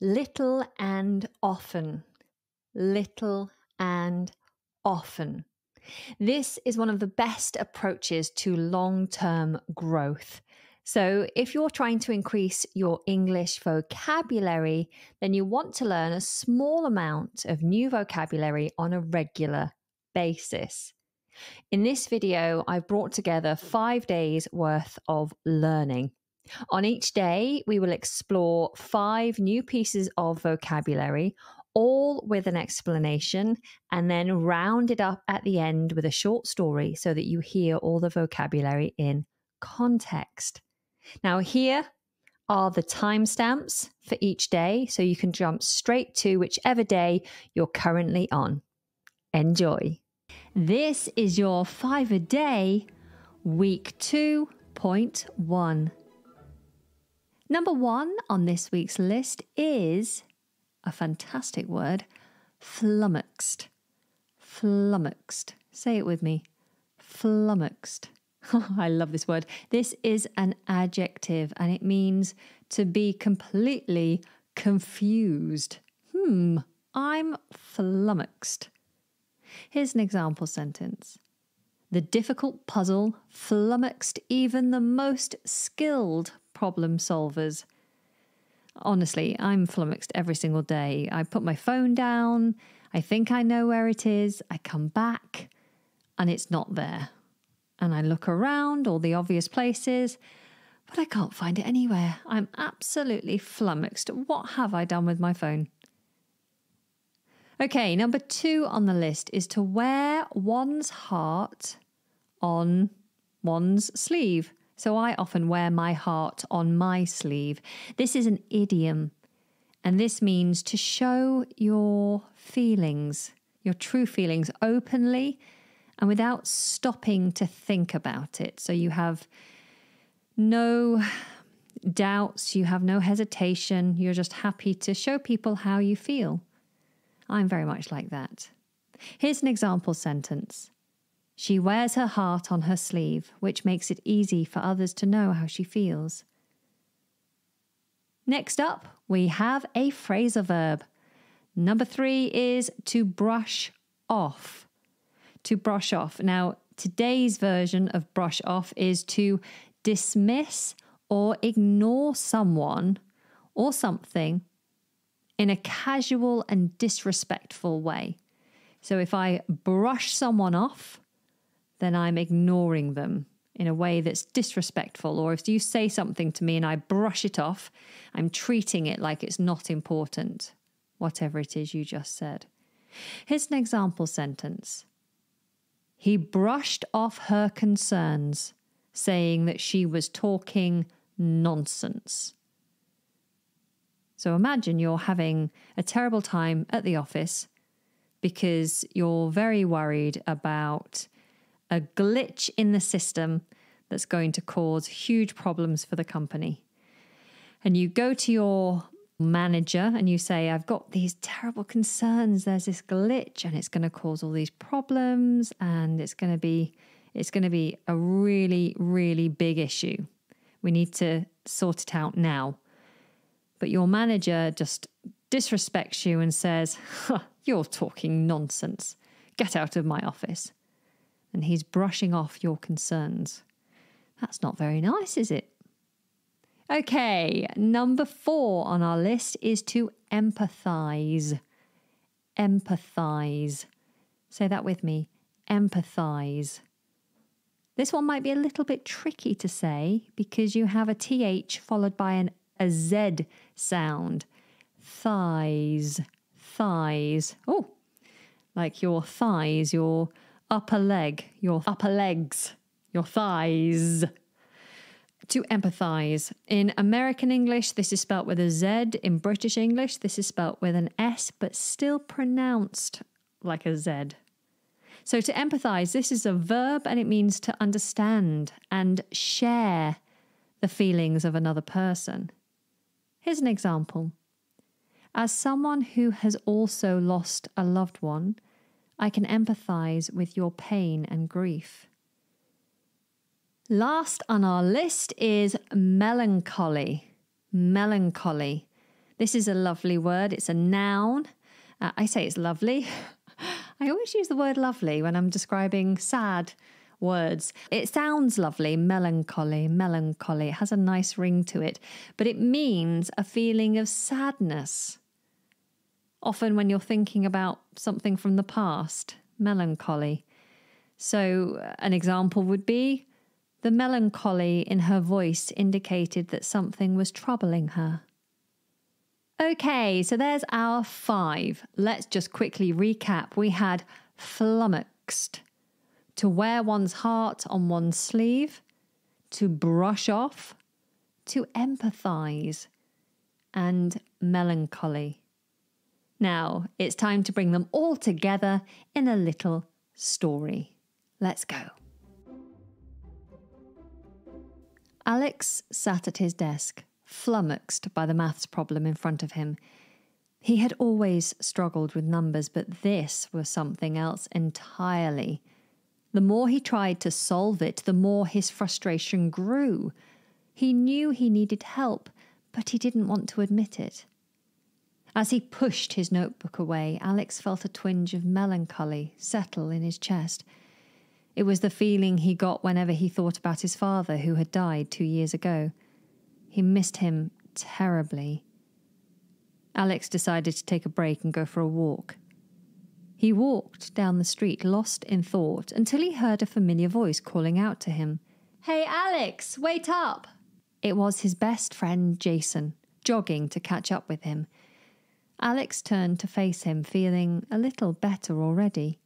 Little and often. Little and often. This is one of the best approaches to long-term growth. So if you're trying to increase your English vocabulary, then you want to learn a small amount of new vocabulary on a regular basis. In this video, I've brought together 5 days worth of learning. On each day, we will explore 5 new pieces of vocabulary, all with an explanation, and then round it up at the end with a short story so that you hear all the vocabulary in context. Now, here are the timestamps for each day, so you can jump straight to whichever day you're currently on. Enjoy. This is your 5 a day, week 2.1. Number 1 on this week's list is a fantastic word, flummoxed. Flummoxed. Say it with me. Flummoxed. Oh, I love this word. This is an adjective and it means to be completely confused. I'm flummoxed. Here's an example sentence. The difficult puzzle flummoxed even the most skilled problem solvers. Honestly, I'm flummoxed every single day. I put my phone down, I think I know where it is, I come back and it's not there. And I look around all the obvious places, but I can't find it anywhere. I'm absolutely flummoxed. What have I done with my phone? Okay, number 2 on the list is to wear one's heart on one's sleeve. So I often wear my heart on my sleeve. This is an idiom, and this means to show your feelings, your true feelings openly, and without stopping to think about it. So you have no doubts, you have no hesitation, you're just happy to show people how you feel. I'm very much like that. Here's an example sentence. She wears her heart on her sleeve, which makes it easy for others to know how she feels. Next up, we have a phrasal verb. Number 3 is to brush off. To brush off. Now, today's version of brush off is to dismiss or ignore someone or something in a casual and disrespectful way. So if I brush someone off, then I'm ignoring them in a way that's disrespectful. Or if you say something to me and I brush it off, I'm treating it like it's not important, whatever it is you just said. Here's an example sentence. He brushed off her concerns, saying that she was talking nonsense. So imagine you're having a terrible time at the office because you're very worried about a glitch in the system that's going to cause huge problems for the company. And you go to your manager and you say, I've got these terrible concerns, there's this glitch and it's going to cause all these problems and it's going to be a really, really big issue. We need to sort it out now. But your manager just disrespects you and says, you're talking nonsense. Get out of my office. And he's brushing off your concerns. That's not very nice, is it? Okay, number 4 on our list is to empathize. Empathize. Say that with me. Empathize. This one might be a little bit tricky to say because you have a TH followed by a Z sound. Thighs. Thighs. Oh, like your thighs, your upper leg, your upper legs, your thighs. To empathize. In American English, this is spelt with a Z. In British English, this is spelt with an S, but still pronounced like a Z. So to empathize, this is a verb and it means to understand and share the feelings of another person. Here's an example. As someone who has also lost a loved one, I can empathize with your pain and grief. Last on our list is melancholy. Melancholy. This is a lovely word. It's a noun. I say it's lovely. I always use the word lovely when I'm describing sad words. It sounds lovely, melancholy, melancholy. It has a nice ring to it, but it means a feeling of sadness. Often when you're thinking about something from the past, melancholy. So an example would be, the melancholy in her voice indicated that something was troubling her. Okay, so there's our 5. Let's just quickly recap. We had flummoxed, to wear one's heart on one's sleeve, to brush off, to empathize, and melancholy. Now it's time to bring them all together in a little story. Let's go. Alex sat at his desk, flummoxed by the maths problem in front of him. He had always struggled with numbers, but this was something else entirely. The more he tried to solve it, the more his frustration grew. He knew he needed help, but he didn't want to admit it. As he pushed his notebook away, Alex felt a twinge of melancholy settle in his chest. It was the feeling he got whenever he thought about his father, who had died 2 years ago. He missed him terribly. Alex decided to take a break and go for a walk. He walked down the street, lost in thought, until he heard a familiar voice calling out to him. "Hey, Alex, wait up!" It was his best friend, Jason, jogging to catch up with him. Alex turned to face him, feeling a little better already.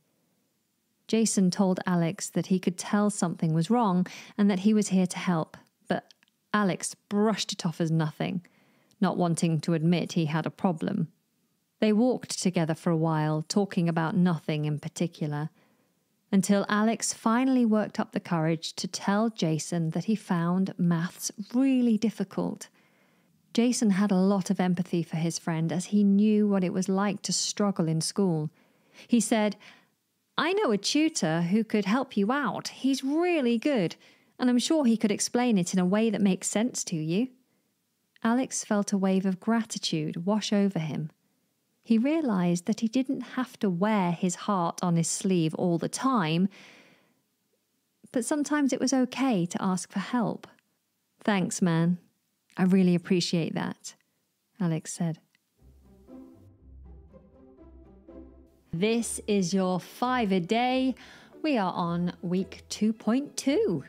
Jason told Alex that he could tell something was wrong and that he was here to help, but Alex brushed it off as nothing, not wanting to admit he had a problem. They walked together for a while, talking about nothing in particular, until Alex finally worked up the courage to tell Jason that he found maths really difficult. Jason had a lot of empathy for his friend, as he knew what it was like to struggle in school. He said, "I know a tutor who could help you out. He's really good, and I'm sure he could explain it in a way that makes sense to you." Alex felt a wave of gratitude wash over him. He realised that he didn't have to wear his heart on his sleeve all the time, but sometimes it was okay to ask for help. "Thanks, man. I really appreciate that," Alex said. This is your 5 a day. We are on week 2.2.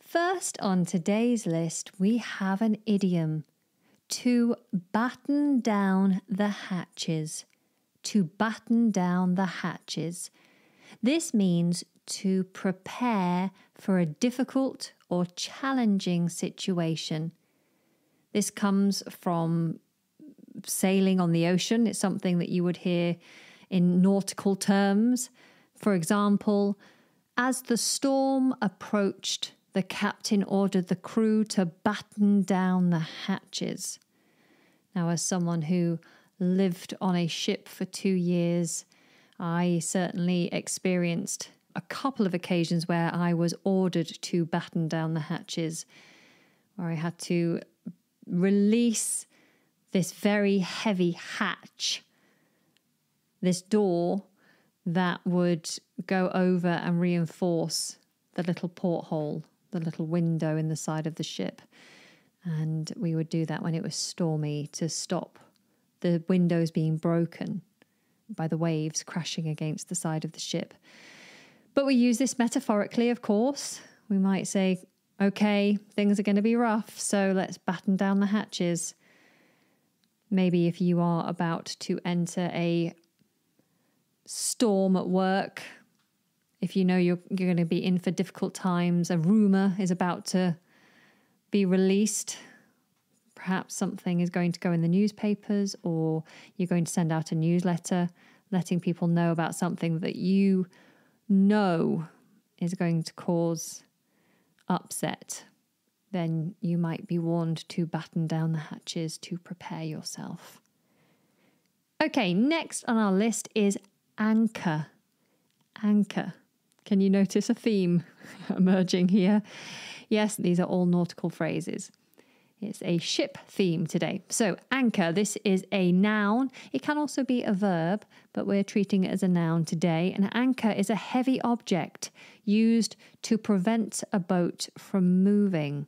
First on today's list, we have an idiom. To batten down the hatches. To batten down the hatches. This means to prepare for a difficult or challenging situation. This comes from sailing on the ocean. It's something that you would hear in nautical terms. For example, as the storm approached, the captain ordered the crew to batten down the hatches. Now, as someone who lived on a ship for 2 years, I certainly experienced a couple of occasions where I was ordered to batten down the hatches, where I had to release this very heavy hatch, this door that would go over and reinforce the little porthole, the little window in the side of the ship. And we would do that when it was stormy to stop the windows being broken by the waves crashing against the side of the ship. But we use this metaphorically, of course. We might say, okay, things are going to be rough, so let's batten down the hatches. Maybe if you are about to enter a storm at work, if you know you're going to be in for difficult times, a rumour is about to be released. Perhaps something is going to go in the newspapers, or you're going to send out a newsletter letting people know about something that you know is going to cause upset. Then you might be warned to batten down the hatches to prepare yourself. Okay, next on our list is anchor. Anchor. Can you notice a theme emerging here? Yes, these are all nautical phrases. It's a ship theme today. So anchor, this is a noun. It can also be a verb, but we're treating it as a noun today. An anchor is a heavy object used to prevent a boat from moving.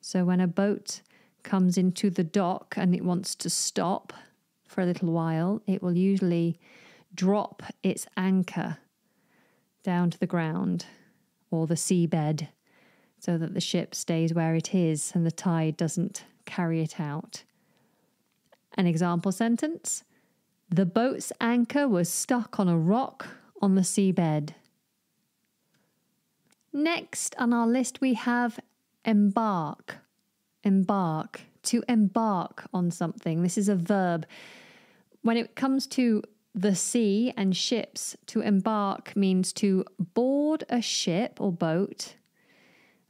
So when a boat comes into the dock and it wants to stop for a little while, it will usually drop its anchor down to the ground or the seabed, so that the ship stays where it is and the tide doesn't carry it out. An example sentence: the boat's anchor was stuck on a rock on the seabed. Next on our list we have embark. Embark, to embark on something. This is a verb. When it comes to the sea and ships, to embark means to board a ship or boat.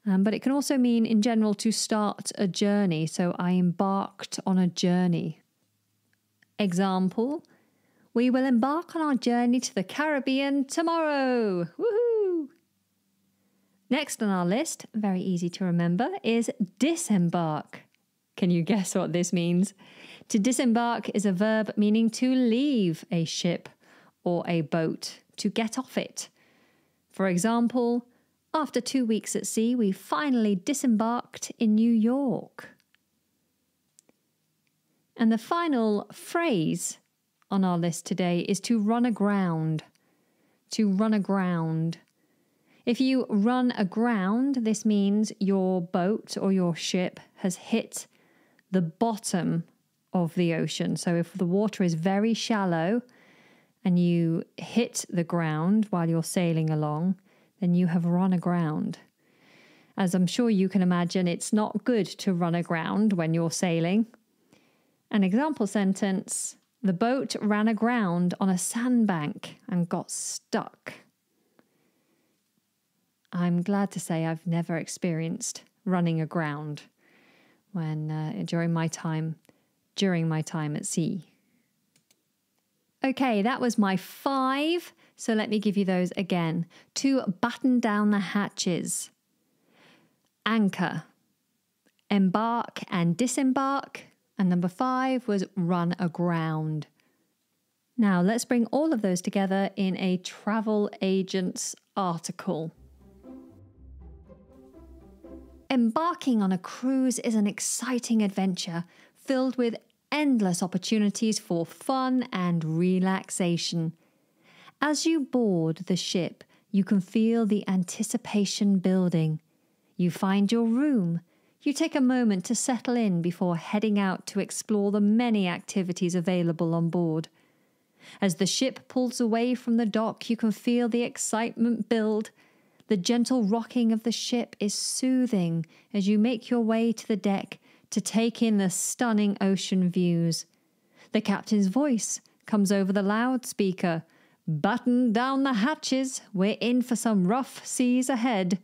But it can also mean, in general, to start a journey. So I embarked on a journey. Example, we will embark on our journey to the Caribbean tomorrow. Woohoo! Next on our list, very easy to remember, is disembark. Can you guess what this means? To disembark is a verb meaning to leave a ship or a boat, to get off it. For example, after 2 weeks at sea, we finally disembarked in New York. And the final phrase on our list today is to run aground. To run aground. If you run aground, this means your boat or your ship has hit the bottom of the ocean. So if the water is very shallow and you hit the ground while you're sailing along, then you have run aground. As I'm sure you can imagine, it's not good to run aground when you're sailing. An example sentence: the boat ran aground on a sandbank and got stuck. I'm glad to say I've never experienced running aground when during my time at sea. Okay, that was my five. So let me give you those again. To batten down the hatches. Anchor. Embark and disembark. And number five was run aground. Now let's bring all of those together in a travel agent's article. Embarking on a cruise is an exciting adventure filled with endless opportunities for fun and relaxation. As you board the ship, you can feel the anticipation building. You find your room. You take a moment to settle in before heading out to explore the many activities available on board. As the ship pulls away from the dock, you can feel the excitement build. The gentle rocking of the ship is soothing as you make your way to the deck to take in the stunning ocean views. The captain's voice comes over the loudspeaker. Batten down the hatches, we're in for some rough seas ahead.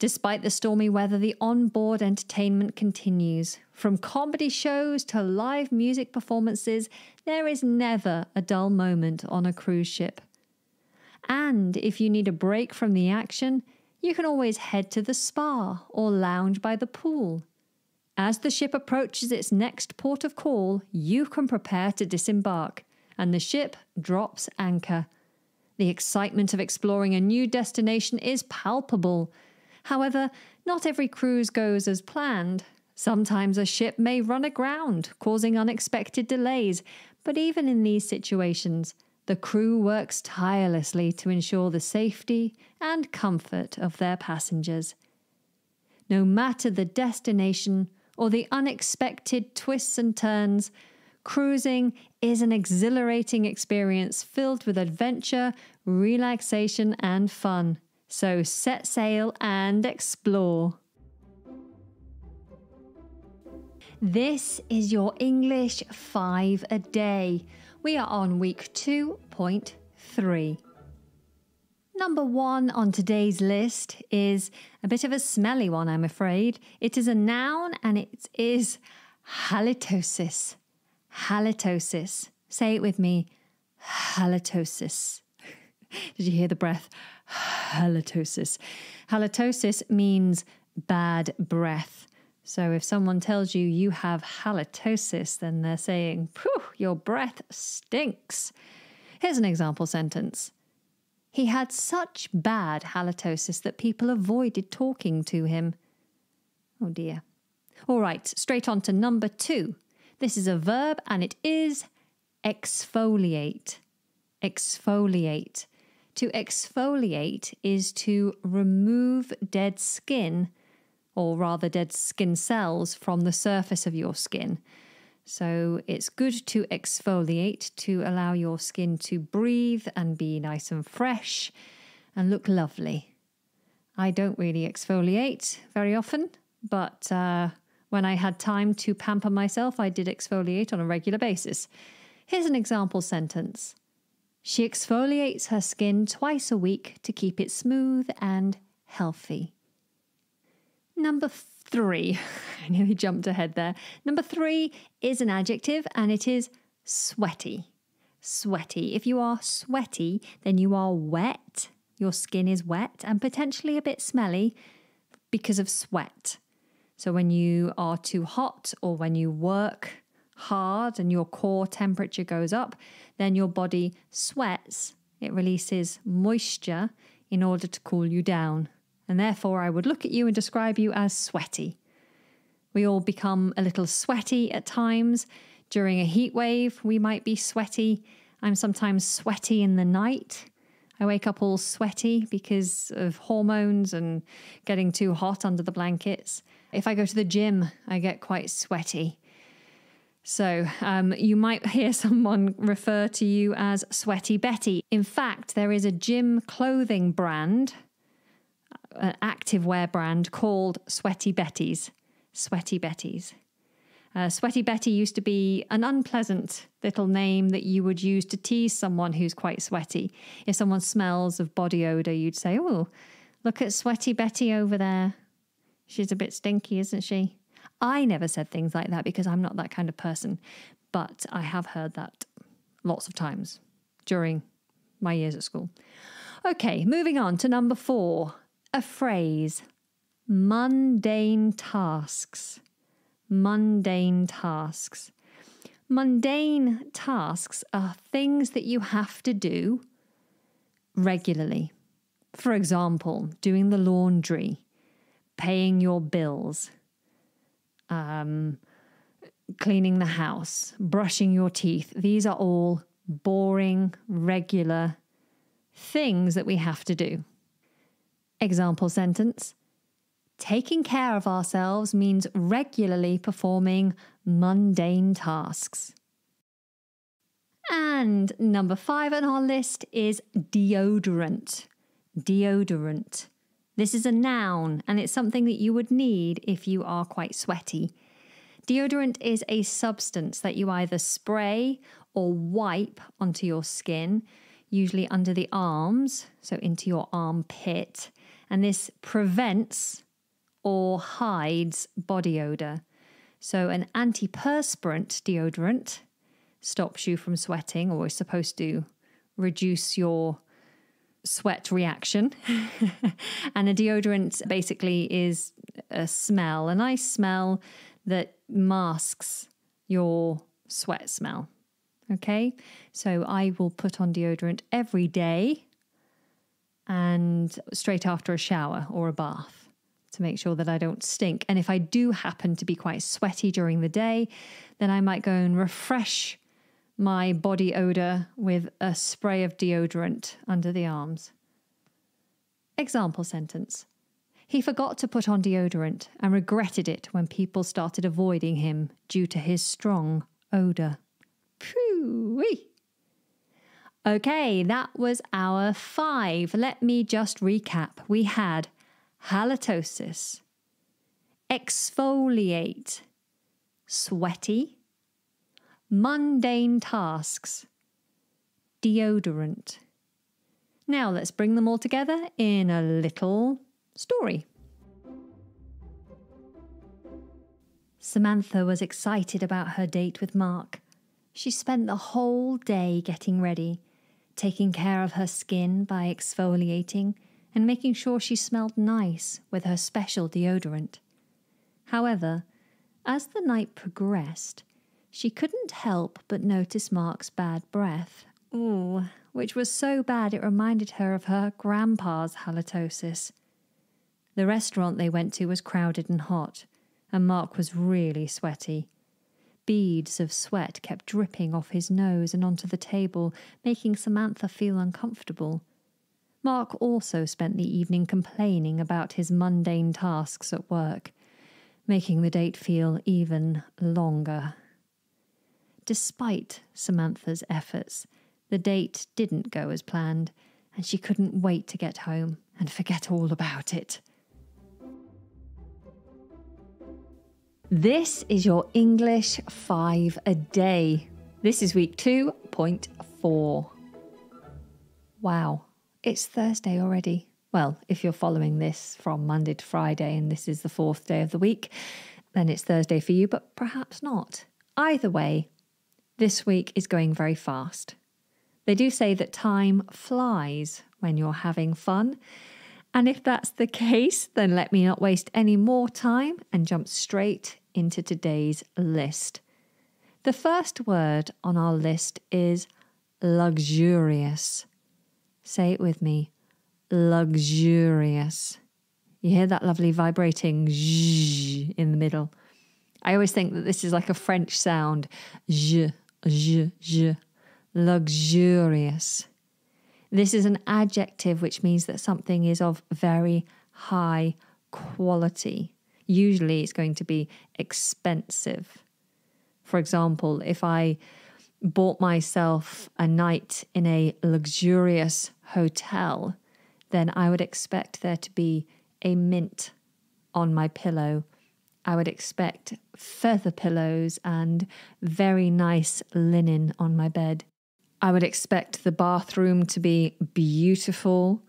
Despite the stormy weather, the on-board entertainment continues. From comedy shows to live music performances, there is never a dull moment on a cruise ship. And if you need a break from the action, you can always head to the spa or lounge by the pool. As the ship approaches its next port of call, you can prepare to disembark. And the ship drops anchor. The excitement of exploring a new destination is palpable. However, not every cruise goes as planned. Sometimes a ship may run aground, causing unexpected delays. But even in these situations, the crew works tirelessly to ensure the safety and comfort of their passengers. No matter the destination or the unexpected twists and turns, cruising is an exhilarating experience filled with adventure, relaxation, and fun. So set sail and explore. This is your English 5 a day. We are on week 2.3. Number 1 on today's list is a bit of a smelly one, I'm afraid. It is a noun and it is halitosis. Halitosis. Say it with me. Halitosis. Did you hear the breath? Halitosis. Halitosis means bad breath. So if someone tells you you have halitosis, then they're saying, phew, your breath stinks. Here's an example sentence. He had such bad halitosis that people avoided talking to him. Oh dear. All right, straight on to number 2. This is a verb and it is exfoliate. Exfoliate. To exfoliate is to remove dead skin, or rather dead skin cells, from the surface of your skin. So it's good to exfoliate to allow your skin to breathe and be nice and fresh and look lovely. I don't really exfoliate very often, but when I had time to pamper myself, I did exfoliate on a regular basis. Here's an example sentence. She exfoliates her skin twice a week to keep it smooth and healthy. Number 3. I nearly jumped ahead there. Number 3 is an adjective and it is sweaty. Sweaty. If you are sweaty, then you are wet. Your skin is wet and potentially a bit smelly because of sweat. So when you are too hot or when you work hard and your core temperature goes up, then your body sweats. It releases moisture in order to cool you down. And therefore I would look at you and describe you as sweaty. We all become a little sweaty at times. During a heat wave, we might be sweaty. I'm sometimes sweaty in the night. I wake up all sweaty because of hormones and getting too hot under the blankets. If I go to the gym, I get quite sweaty. So you might hear someone refer to you as Sweaty Betty. In fact, there is a gym clothing brand, an activewear brand called Sweaty Betty's. Sweaty Betty's. Sweaty Betty used to be an unpleasant little name that you would use to tease someone who's quite sweaty. If someone smells of body odor, you'd say, oh, look at Sweaty Betty over there. She's a bit stinky, isn't she? I never said things like that because I'm not that kind of person, but I have heard that lots of times during my years at school. Okay, moving on to number 4. A phrase, mundane tasks. Mundane tasks. Mundane tasks are things that you have to do regularly. For example, doing the laundry, paying your bills, cleaning the house, brushing your teeth. These are all boring, regular things that we have to do. Example sentence. Taking care of ourselves means regularly performing mundane tasks. And number 5 on our list is deodorant. Deodorant. This is a noun and it's something that you would need if you are quite sweaty. Deodorant is a substance that you either spray or wipe onto your skin, usually under the arms, so into your armpit. And this prevents or hides body odor. So an antiperspirant deodorant stops you from sweating, or is supposed to reduce your sweat reaction. And a deodorant basically is a smell, a nice smell that masks your sweat smell. Okay, so I will put on deodorant every day and straight after a shower or a bath to make sure that I don't stink. And if I do happen to be quite sweaty during the day, then I might go and refresh my body odor with a spray of deodorant under the arms. Example sentence. He forgot to put on deodorant and regretted it when people started avoiding him due to his strong odor. Phew-wee. Okay, that was our 5. Let me just recap. We had halitosis, exfoliate, sweaty, mundane tasks, deodorant. Now let's bring them all together in a little story. Samantha was excited about her date with Mark. She spent the whole day getting ready, taking care of her skin by exfoliating and making sure she smelled nice with her special deodorant. However, as the night progressed, she couldn't help but notice Mark's bad breath, which was so bad it reminded her of her grandpa's halitosis. The restaurant they went to was crowded and hot, and Mark was really sweaty. Beads of sweat kept dripping off his nose and onto the table, making Samantha feel uncomfortable. Mark also spent the evening complaining about his mundane tasks at work, making the date feel even longer. Despite Samantha's efforts, the date didn't go as planned, and she couldn't wait to get home and forget all about it. This is your English 5 a day. This is week 2.4. Wow, it's Thursday already. Well, if you're following this from Monday to Friday and this is the 4th day of the week, then it's Thursday for you, but perhaps not. Either way, this week is going very fast. They do say that time flies when you're having fun. And if that's the case, then let me not waste any more time and jump straight into today's list. The first word on our list is luxurious. Say it with me. Luxurious. You hear that lovely vibrating zh in the middle. I always think that this is like a French sound. Zh, zh, zh. Luxurious. This is an adjective which means that something is of very high quality. Usually it's going to be expensive. For example, if I bought myself a night in a luxurious hotel, then I would expect there to be a mint on my pillow. I would expect feather pillows and very nice linen on my bed. I would expect the bathroom to be beautiful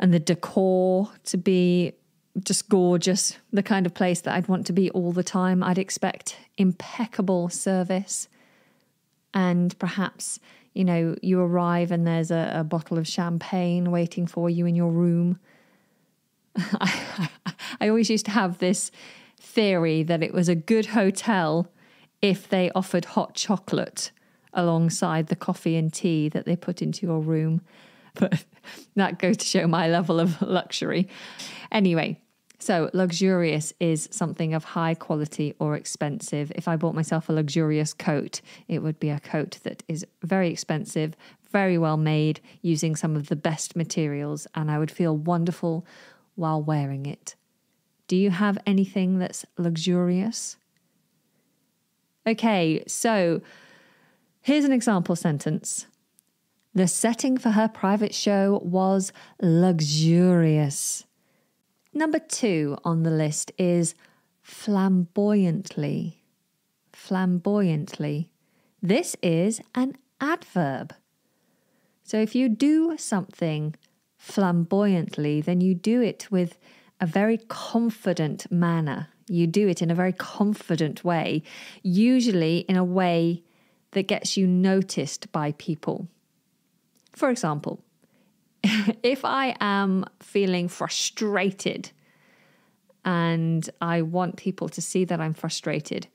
and the decor to be just gorgeous, the kind of place that I'd want to be all the time. I'd expect impeccable service. And perhaps, you know, you arrive and there's a bottle of champagne waiting for you in your room. I always used to have this theory that it was a good hotel if they offered hot chocolate alongside the coffee and tea that they put into your room. But that goes to show my level of luxury. Anyway, so luxurious is something of high quality or expensive. If I bought myself a luxurious coat, it would be a coat that is very expensive, very well made, using some of the best materials, and I would feel wonderful while wearing it. Do you have anything that's luxurious? Okay, so here's an example sentence. The setting for her private show was luxurious. Number 2 on the list is flamboyantly. Flamboyantly. This is an adverb. So if you do something flamboyantly, then you do it with a very confident manner. You do it in a very confident way, usually in a way that gets you noticed by people. For example, if I am feeling frustrated and I want people to see that I'm frustrated,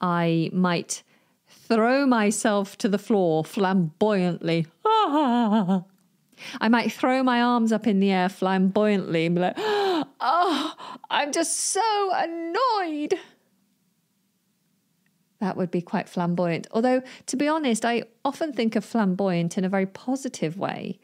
I might throw myself to the floor flamboyantly. I might throw my arms up in the air flamboyantly and be like, oh, I'm just so annoyed. That would be quite flamboyant. Although, to be honest, I often think of flamboyant in a very positive way.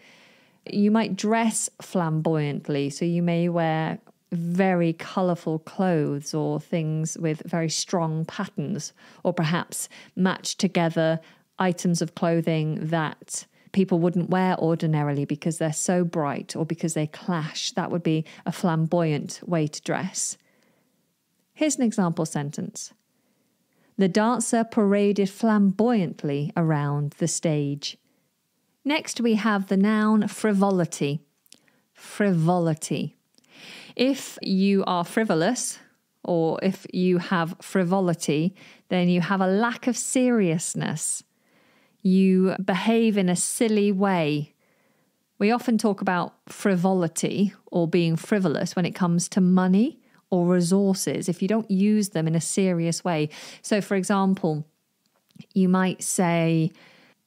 You might dress flamboyantly, so you may wear very colourful clothes or things with very strong patterns, or perhaps match together items of clothing that people wouldn't wear ordinarily because they're so bright or because they clash. That would be a flamboyant way to dress. Here's an example sentence. The dancer paraded flamboyantly around the stage. Next we have the noun frivolity. Frivolity. If you are frivolous, or if you have frivolity, then you have a lack of seriousness. You behave in a silly way. We often talk about frivolity or being frivolous when it comes to money or resources if you don't use them in a serious way. So for example, you might say,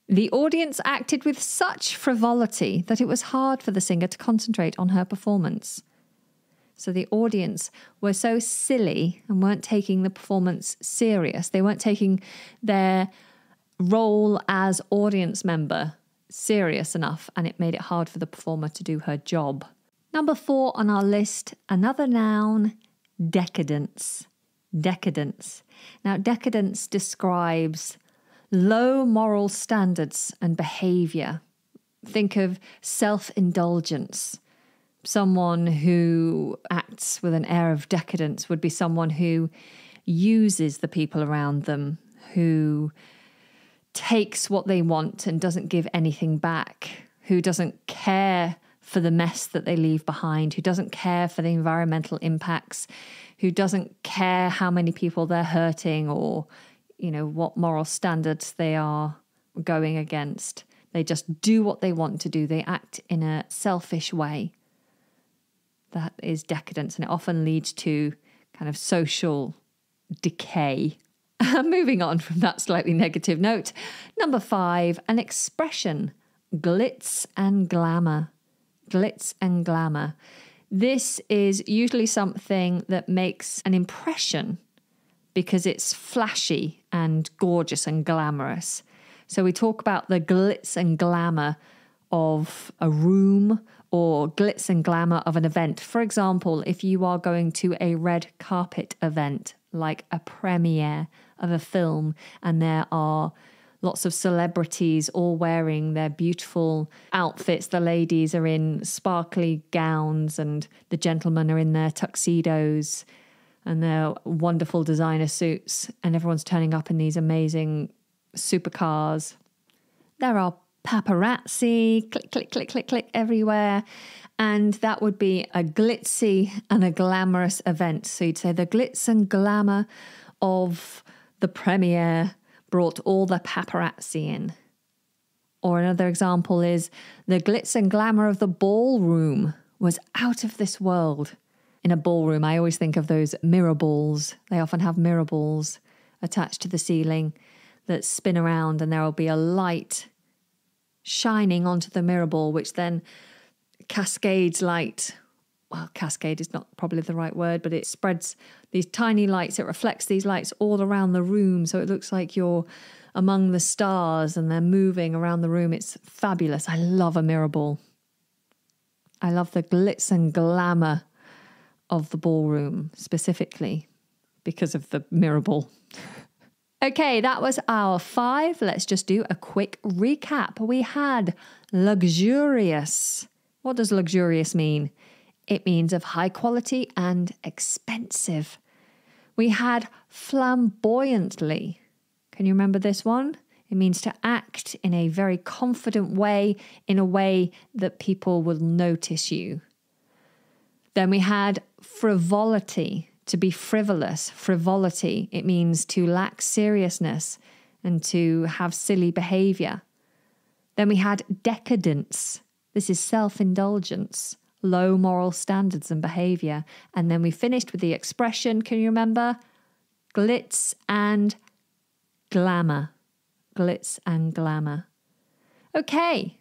the audience acted with such frivolity that it was hard for the singer to concentrate on her performance. So the audience were so silly and weren't taking the performance serious. They weren't taking their role as audience member serious enough, and it made it hard for the performer to do her job. Number four on our list, another noun, decadence. Decadence. Now, decadence describes low moral standards and behaviour. Think of self-indulgence. Someone who acts with an air of decadence would be someone who uses the people around them, who takes what they want and doesn't give anything back, who doesn't care for the mess that they leave behind, who doesn't care for the environmental impacts, who doesn't care how many people they're hurting or, you know, what moral standards they are going against. They just do what they want to do. They act in a selfish way. That is decadence, and it often leads to kind of social decay. Moving on from that slightly negative note, number five, an expression, glitz and glamour. Glitz and glamour. This is usually something that makes an impression because it's flashy and gorgeous and glamorous. So we talk about the glitz and glamour of a room or glitz and glamour of an event. For example, if you are going to a red carpet event, like a premiere of a film, and there are lots of celebrities all wearing their beautiful outfits. The ladies are in sparkly gowns and the gentlemen are in their tuxedos and their wonderful designer suits, and everyone's turning up in these amazing supercars. There are paparazzi, click, click, click, click, click everywhere. And that would be a glitzy and a glamorous event. So you'd say the glitz and glamour of the premiere brought all the paparazzi in. Or another example is the glitz and glamour of the ballroom was out of this world. In a ballroom, I always think of those mirror balls. They often have mirror balls attached to the ceiling that spin around, and there will be a light shining onto the mirror ball, which then cascades light. Well, cascade is not probably the right word, but it spreads these tiny lights. It reflects these lights all around the room. So it looks like you're among the stars and they're moving around the room. It's fabulous. I love a mirror ball. I love the glitz and glamour of the ballroom specifically because of the mirror ball. Okay, that was our five. Let's just do a quick recap. We had luxurious. What does luxurious mean? It means of high quality and expensive. We had flamboyantly. Can you remember this one? It means to act in a very confident way, in a way that people will notice you. Then we had frivolity, to be frivolous, frivolity. It means to lack seriousness and to have silly behavior. Then we had decadence. This is self-indulgence, low moral standards and behaviour. And then we finished with the expression, can you remember? Glitz and glamour. Glitz and glamour. Okay,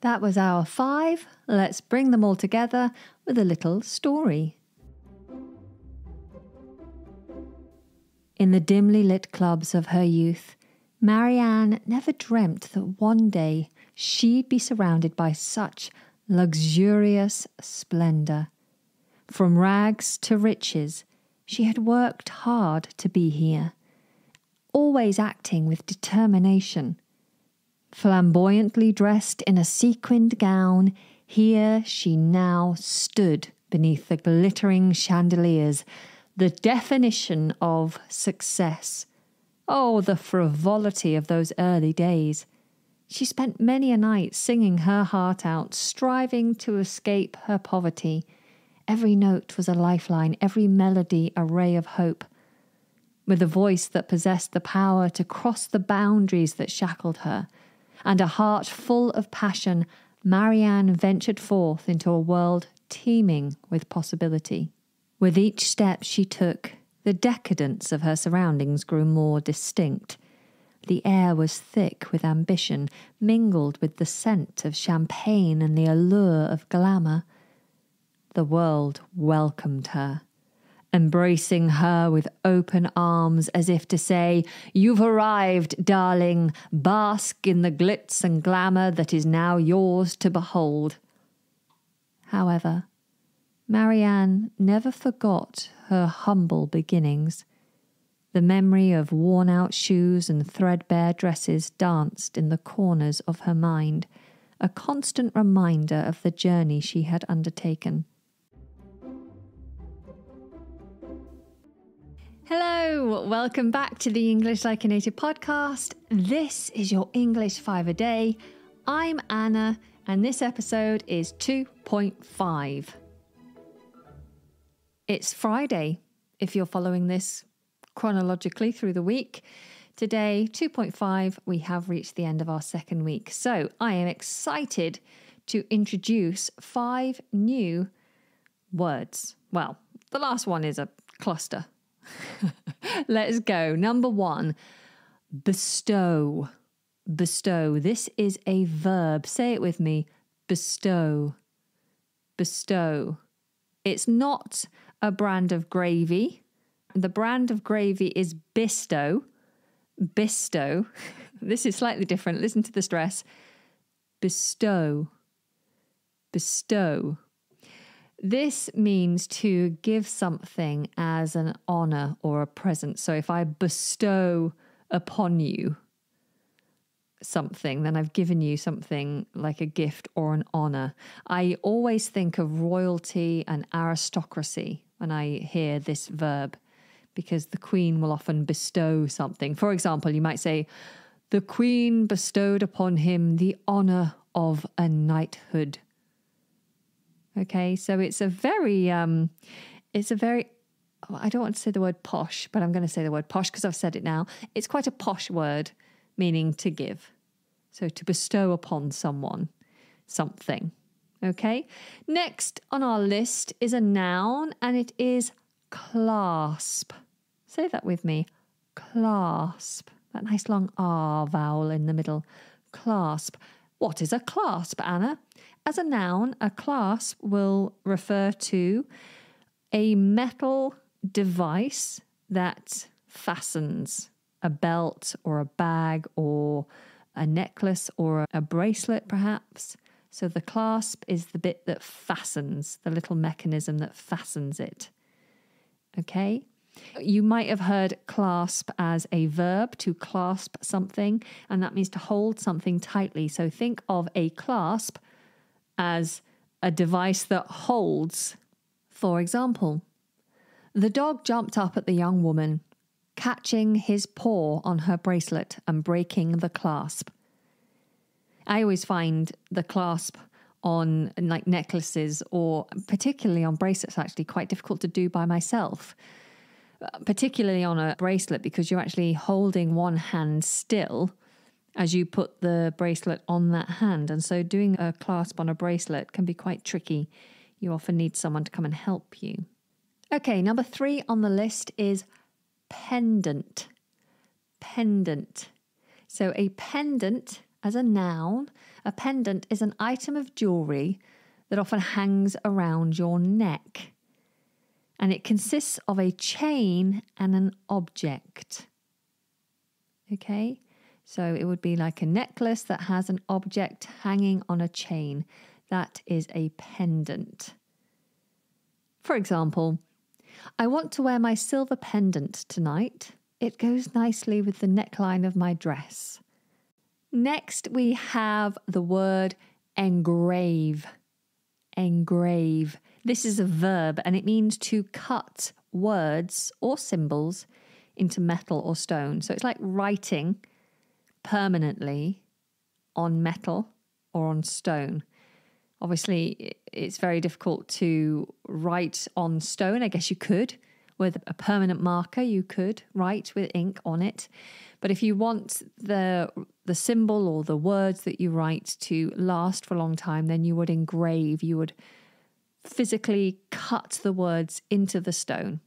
that was our five. Let's bring them all together with a little story. In the dimly lit clubs of her youth, Marianne never dreamt that one day she'd be surrounded by such luxurious splendour. From rags to riches, she had worked hard to be here, always acting with determination. Flamboyantly dressed in a sequined gown, here she now stood beneath the glittering chandeliers, the definition of success. Oh, the frivolity of those early days. She spent many a night singing her heart out, striving to escape her poverty. Every note was a lifeline, every melody a ray of hope. With a voice that possessed the power to cross the boundaries that shackled her, and a heart full of passion, Marianne ventured forth into a world teeming with possibility. With each step she took, the decadence of her surroundings grew more distinct. The air was thick with ambition, mingled with the scent of champagne and the allure of glamour. The world welcomed her, embracing her with open arms as if to say, "You've arrived, darling. Bask in the glitz and glamour that is now yours to behold." However, Marianne never forgot her humble beginnings. The memory of worn-out shoes and threadbare dresses danced in the corners of her mind, a constant reminder of the journey she had undertaken. Hello, welcome back to the English Like a Native podcast. This is your English 5 a day. I'm Anna, and this episode is 2.5. It's Friday, if you're following this chronologically through the week. Today, 2.5, we have reached the end of our second week. So I am excited to introduce 5 new words. Well, the last one is a cluster. Let's go. Number 1, bestow. Bestow. This is a verb. Say it with me. Bestow. Bestow. It's not a brand of gravy. The brand of gravy is bestow. Bestow. This is slightly different. Listen to the stress. Bestow. Bestow. This means to give something as an honor or a present. So if I bestow upon you something, then I've given you something like a gift or an honor. I always think of royalty and aristocracy when I hear this verb, because the Queen will often bestow something. For example, you might say, "The Queen bestowed upon him the honor of a knighthood." Okay, so it's a very, I don't want to say the word posh, but I'm going to say the word posh because I've said it now. It's quite a posh word, meaning to give. So to bestow upon someone something. Okay, next on our list is a noun, and it is clasp. Say that with me. Clasp. That nice long R vowel in the middle. Clasp. What is a clasp, Anna? As a noun, a clasp will refer to a metal device that fastens a belt or a bag or a necklace or a bracelet, perhaps. So the clasp is the bit that fastens, the little mechanism that fastens it. Okay, you might have heard clasp as a verb, to clasp something, and that means to hold something tightly. So think of a clasp as a device that holds. For example, the dog jumped up at the young woman, catching his paw on her bracelet and breaking the clasp. I always find the clasp on like necklaces, or particularly on bracelets, actually quite difficult to do by myself, particularly on a bracelet, because you're actually holding one hand still as you put the bracelet on that hand. And so doing a clasp on a bracelet can be quite tricky. You often need someone to come and help you. Okay, number 3 on the list is pendant. Pendant. So a pendant as a noun. A pendant is an item of jewellery that often hangs around your neck, and it consists of a chain and an object. Okay, so it would be like a necklace that has an object hanging on a chain. That is a pendant. For example, I want to wear my silver pendant tonight. It goes nicely with the neckline of my dress. Next, we have the word engrave. Engrave. This is a verb, and it means to cut words or symbols into metal or stone. So it's like writing permanently on metal or on stone. Obviously, it's very difficult to write on stone. I guess you could. With a permanent marker, you could write with ink on it. But if you want the symbol or the words that you write to last for a long time, then you would engrave. You would physically cut the words into the stone.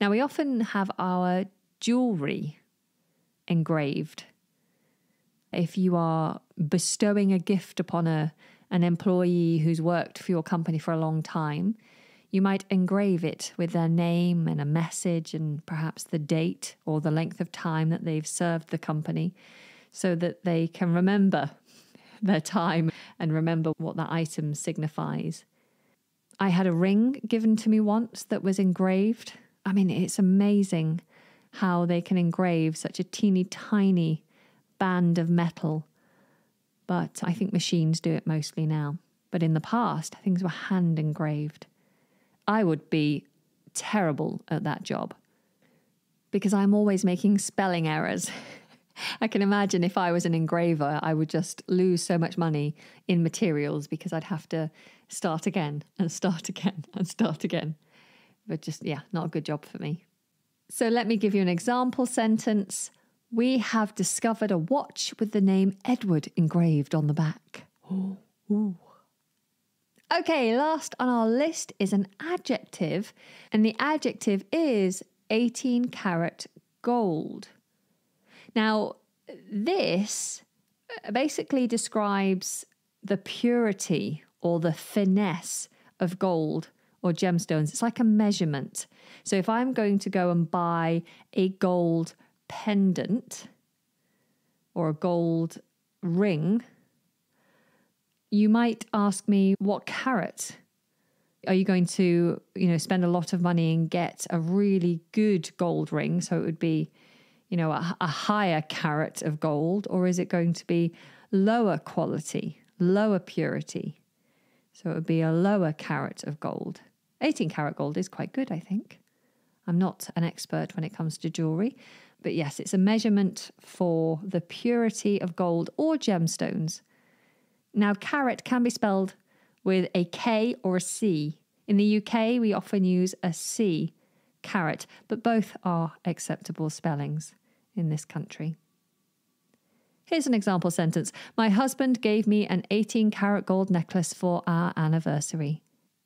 Now, we often have our jewellery engraved. If you are bestowing a gift upon an employee who's worked for your company for a long time, you might engrave it with their name and a message and perhaps the date or the length of time that they've served the company so that they can remember their time and remember what that item signifies. I had a ring given to me once that was engraved. I mean, it's amazing how they can engrave such a teeny tiny band of metal. But I think machines do it mostly now. But in the past, things were hand engraved. I would be terrible at that job because I'm always making spelling errors. I can imagine if I was an engraver, I would just lose so much money in materials because I'd have to start again and start again and start again. But just, yeah, not a good job for me. So let me give you an example sentence. We have discovered a watch with the name Edward engraved on the back. Oh, ooh. Okay, last on our list is an adjective, and the adjective is 18 karat gold. Now, this basically describes the purity or the finesse of gold or gemstones. It's like a measurement. So if I'm going to go and buy a gold pendant or a gold ring, you might ask me, what carat? Are you going to, spend a lot of money and get a really good gold ring? So it would be, a higher carat of gold, or is it going to be lower quality, lower purity? So it would be a lower carat of gold. 18 karat gold is quite good, I think. I'm not an expert when it comes to jewellery, but yes, it's a measurement for the purity of gold or gemstones. Now, carat can be spelled with a K or a C. In the UK, we often use a C, carat, but both are acceptable spellings in this country. Here's an example sentence. My husband gave me an 18 karat gold necklace for our anniversary.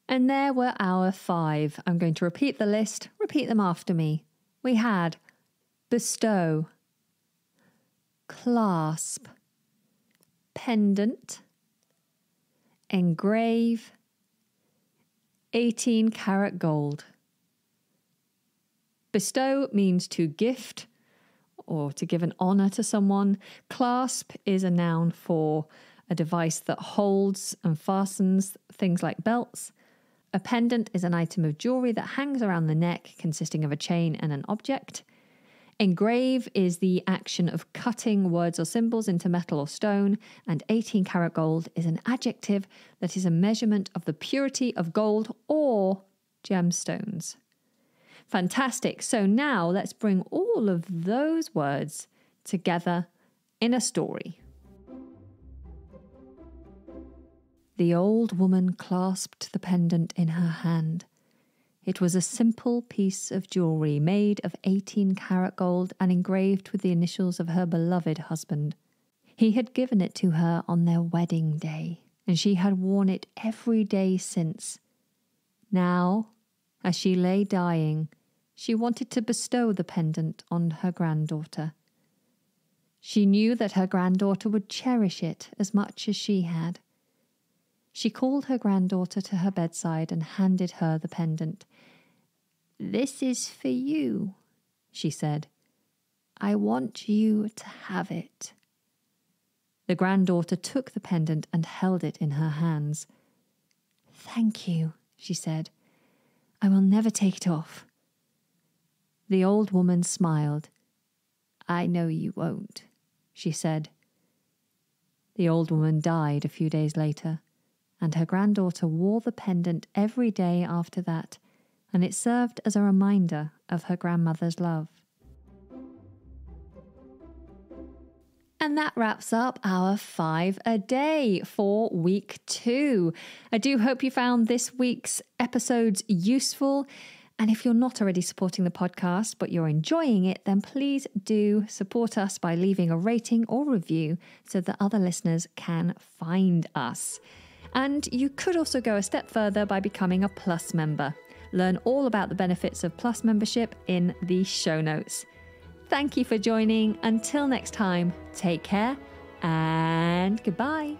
And there were our five. I'm going to repeat the list. Repeat them after me. We had bestow, clasp, pendant, engrave, 18 karat gold. Bestow means to gift or to give an honour to someone. Clasp is a noun for a device that holds and fastens things like belts. A pendant is an item of jewellery that hangs around the neck, consisting of a chain and an object. Engrave is the action of cutting words or symbols into metal or stone, and 18 karat gold is an adjective that is a measurement of the purity of gold or gemstones. Fantastic. So now let's bring all of those words together in a story. The old woman clasped the pendant in her hand. It was a simple piece of jewellery made of 18 karat gold and engraved with the initials of her beloved husband. He had given it to her on their wedding day, and she had worn it every day since. Now, as she lay dying, she wanted to bestow the pendant on her granddaughter. She knew that her granddaughter would cherish it as much as she had. She called her granddaughter to her bedside and handed her the pendant. "This is for you," she said. "I want you to have it." The granddaughter took the pendant and held it in her hands. "Thank you," she said. "I will never take it off." The old woman smiled. "I know you won't," she said. The old woman died a few days later, and her granddaughter wore the pendant every day after that, and it served as a reminder of her grandmother's love. And that wraps up our 5 a day for week 2. I do hope you found this week's episodes useful. And if you're not already supporting the podcast, but you're enjoying it, then please do support us by leaving a rating or review so that other listeners can find us. And you could also go a step further by becoming a Plus member. Learn all about the benefits of Plus membership in the show notes. Thank you for joining. Until next time, take care and goodbye.